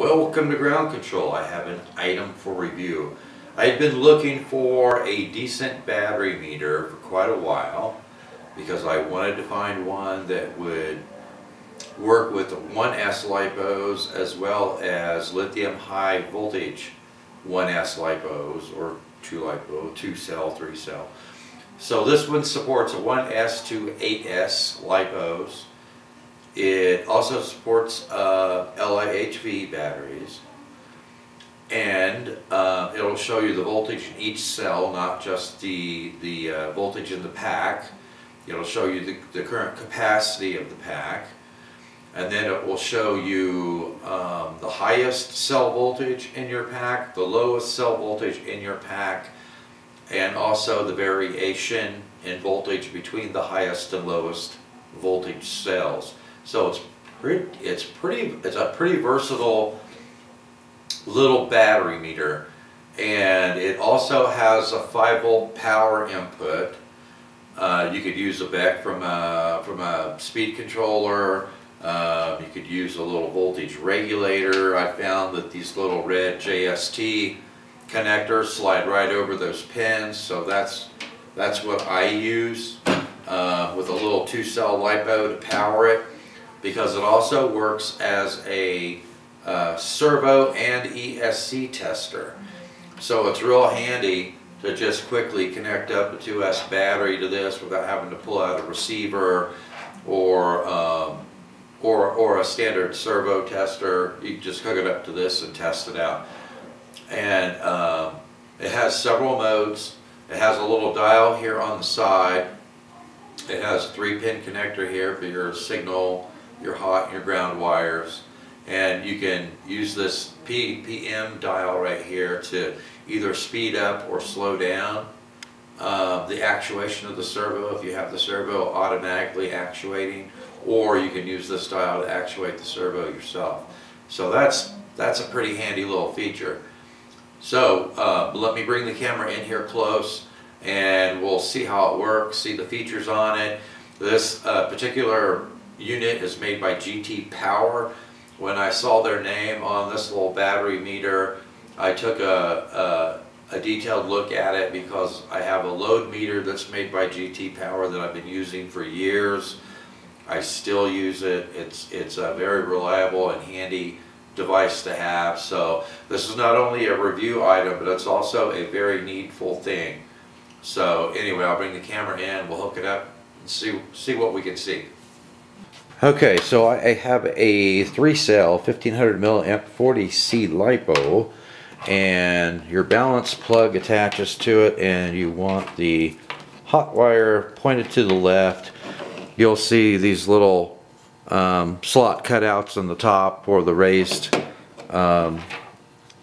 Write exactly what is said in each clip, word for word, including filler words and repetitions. Welcome to Ground Control. I have an item for review. I've been looking for a decent battery meter for quite a while because I wanted to find one that would work with one S LiPos as well as lithium high voltage one S LiPos or two LiPo, two cell, three cell. So this one supports a one S to eight S LiPos. It also supports uh, L I H V batteries, and uh, it'll show you the voltage in each cell, not just the, the uh, voltage in the pack. It'll show you the, the current capacity of the pack, and then it will show you um, the highest cell voltage in your pack, the lowest cell voltage in your pack, and also the variation in voltage between the highest and lowest voltage cells. So it's pretty, it's pretty, it's a pretty versatile little battery meter, and it also has a five volt power input. Uh, you could use a V E C from a from a speed controller. Uh, you could use a little voltage regulator. I found that these little red J S T connectors slide right over those pins, so that's that's what I use uh, with a little two cell LiPo to power it, because it also works as a uh, servo and E S C tester. So it's real handy to just quickly connect up a two S battery to this without having to pull out a receiver or um, or, or a standard servo tester. You can just hook it up to this and test it out. And um, it has several modes. It has a little dial here on the side. It has a three pin connector here for your signal, your hot and your ground wires, and you can use this P P M dial right here to either speed up or slow down uh, the actuation of the servo if you have the servo automatically actuating, or you can use this dial to actuate the servo yourself. So that's that's a pretty handy little feature. So uh, let me bring the camera in here close and we'll see how it works, see the features on it. This uh, particular unit is made by G T Power. When I saw their name on this little battery meter, I took a, a, a detailed look at it because I have a load meter that's made by G T Power that I've been using for years. I still use it. It's, it's a very reliable and handy device to have. So this is not only a review item, but it's also a very needful thing. So anyway, I'll bring the camera in, we'll hook it up and see, see what we can see. Okay, so I have a three cell fifteen hundred milliamp forty C LiPo, and your balance plug attaches to it, and you want the hot wire pointed to the left. You'll see these little um, slot cutouts on the top for the raised um,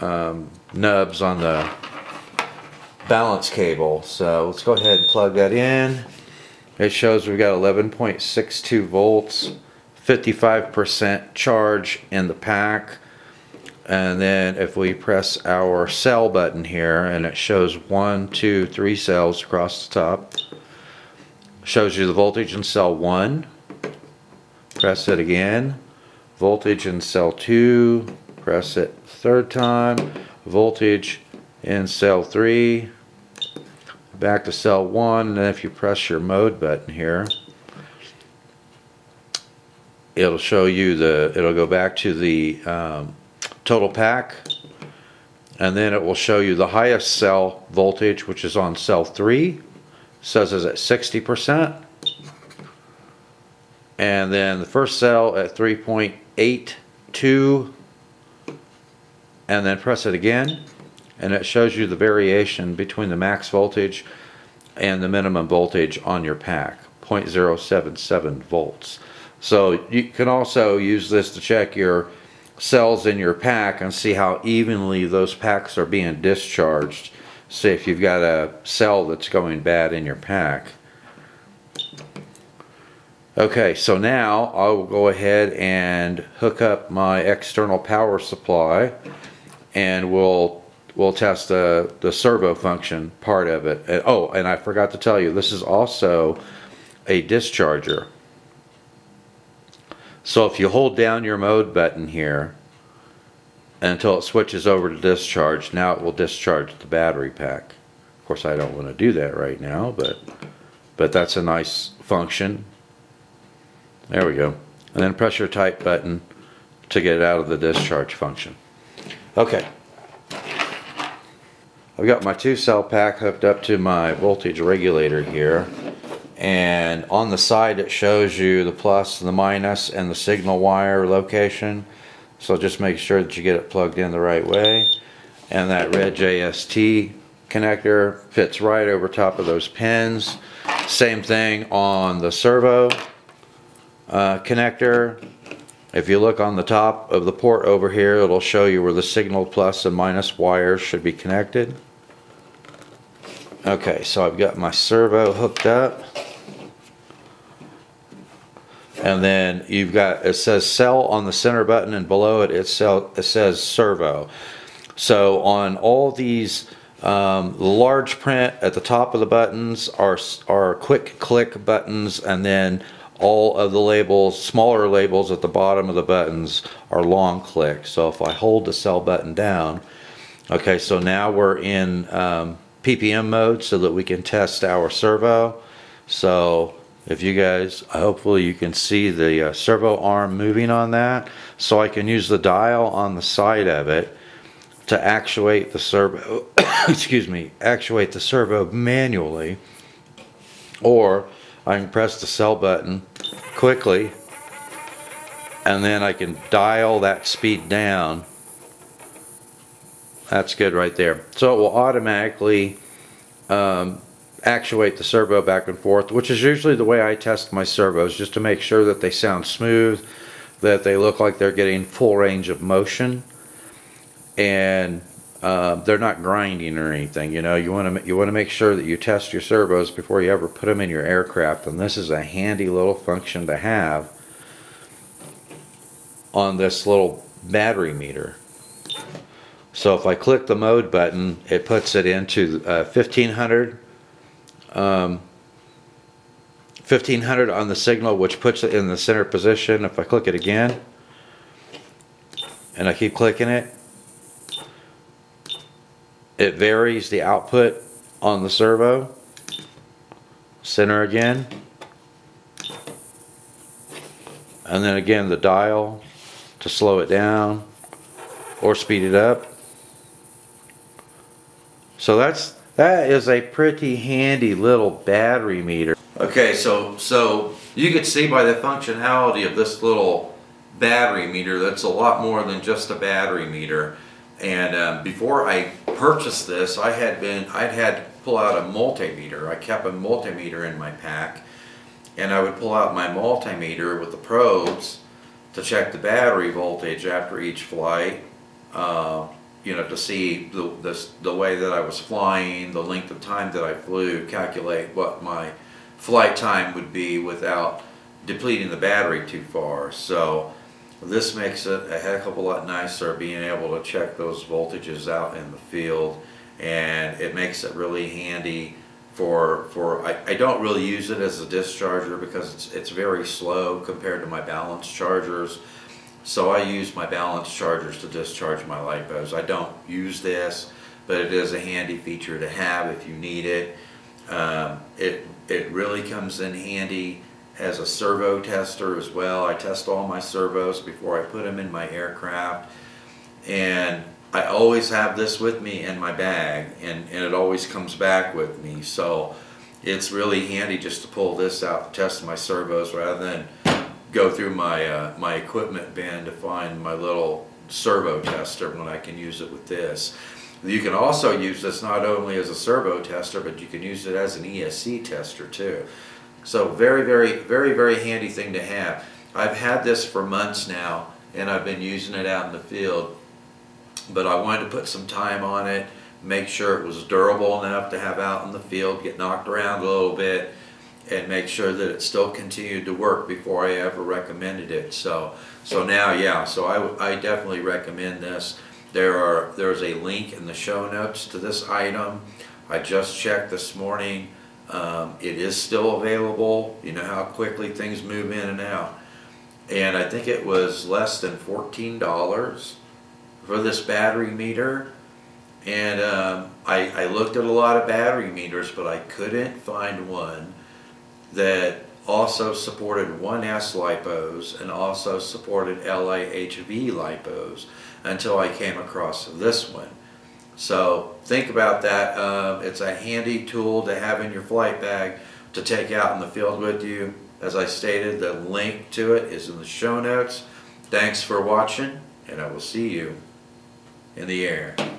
um, nubs on the balance cable. So let's go ahead and plug that in. It shows we've got eleven point six two volts, fifty-five percent charge in the pack. And then if we press our cell button here, and it shows one, two, three cells across the top. Shows you the voltage in cell one. Press it again. Voltage in cell two. Press it third time. Voltage in cell three. Back to cell one, and then if you press your mode button here, it'll show you the, it'll go back to the um, total pack, and then it will show you the highest cell voltage, which is on cell three. It says it's at sixty percent, and then the first cell at three point eight two, and then press it again. And it shows you the variation between the max voltage and the minimum voltage on your pack, zero point zero seven seven volts. So you can also use this to check your cells in your pack and see how evenly those packs are being discharged. See if you've got a cell that's going bad in your pack. Okay, so now I will go ahead and hook up my external power supply, and we'll We'll test the, the servo function part of it. And, oh, and I forgot to tell you, this is also a discharger. So if you hold down your mode button here, until it switches over to discharge. Now it will discharge the battery pack. Of course, I don't want to do that right now, but but that's a nice function. There we go. And then press your type button to get it out of the discharge function. Okay. I've got my two cell pack hooked up to my voltage regulator here, and on the side it shows you the plus and the minus and the signal wire location, so just make sure that you get it plugged in the right way. And that red J S T connector fits right over top of those pins. Same thing on the servo uh, connector. If you look on the top of the port over here, it'll show you where the signal plus and minus wires should be connected. Okay, so I've got my servo hooked up, and then you've got, it says cell on the center button, and below it it, cell, it says servo. So on all these, um, large print at the top of the buttons are, are quick click buttons, and then all of the labels, smaller labels at the bottom of the buttons, are long click. So if I hold the cell button down, okay, so now we're in um, P P M mode so that we can test our servo. So if you guys, hopefully you can see the uh, servo arm moving on that. So I can use the dial on the side of it to actuate the servo, excuse me, actuate the servo manually, or I can press the cell button quickly, and then I can dial that speed down. That's good right there. So it will automatically um, actuate the servo back and forth, which is usually the way I test my servos, just to make sure that they sound smooth, that they look like they're getting full range of motion, and Uh, they're not grinding or anything. You know, you want to you want to make sure that you test your servos before you ever put them in your aircraft, and this is a handy little function to have on this little battery meter. So if I click the mode button, it puts it into uh, fifteen hundred, um, fifteen hundred on the signal, which puts it in the center position. If I click it again, and I keep clicking it, it varies the output on the servo. Center again. And then again the dial to slow it down or speed it up. So that's that is a pretty handy little battery meter. Okay, so so you can see by the functionality of this little battery meter that's a lot more than just a battery meter. And um, before I purchased this, I had been, I'd had to pull out a multimeter. I kept a multimeter in my pack, and I would pull out my multimeter with the probes to check the battery voltage after each flight, uh, you know, to see the, the, the way that I was flying, the length of time that I flew, calculate what my flight time would be without depleting the battery too far. So this makes it a heck of a lot nicer, being able to check those voltages out in the field, and it makes it really handy for, for I, I don't really use it as a discharger because it's, it's very slow compared to my balance chargers. So I use my balance chargers to discharge my LiPos. I don't use this, but it is a handy feature to have if you need it. Um, it, it really comes in handy as a servo tester as well. I test all my servos before I put them in my aircraft, and I always have this with me in my bag, and, and it always comes back with me. So it's really handy just to pull this out to test my servos rather than go through my, uh, my equipment bin to find my little servo tester when I can use it with this. You can also use this not only as a servo tester, but you can use it as an E S C tester too. So very, very, very, very handy thing to have. I've had this for months now, and I've been using it out in the field, but I wanted to put some time on it, make sure it was durable enough to have out in the field, get knocked around a little bit, and make sure that it still continued to work before I ever recommended it. So, so now, yeah, so I, I definitely recommend this. There are, there's a link in the show notes to this item. I just checked this morning. Um, it is still available. You know how quickly things move in and out, and I think it was less than fourteen dollars for this battery meter, and um, I, I looked at a lot of battery meters, but I couldn't find one that also supported one S LiPos and also supported L I H V LiPos until I came across this one. So think about that. Uh, it's a handy tool to have in your flight bag to take out in the field with you. As I stated, the link to it is in the show notes. Thanks for watching, and I will see you in the air.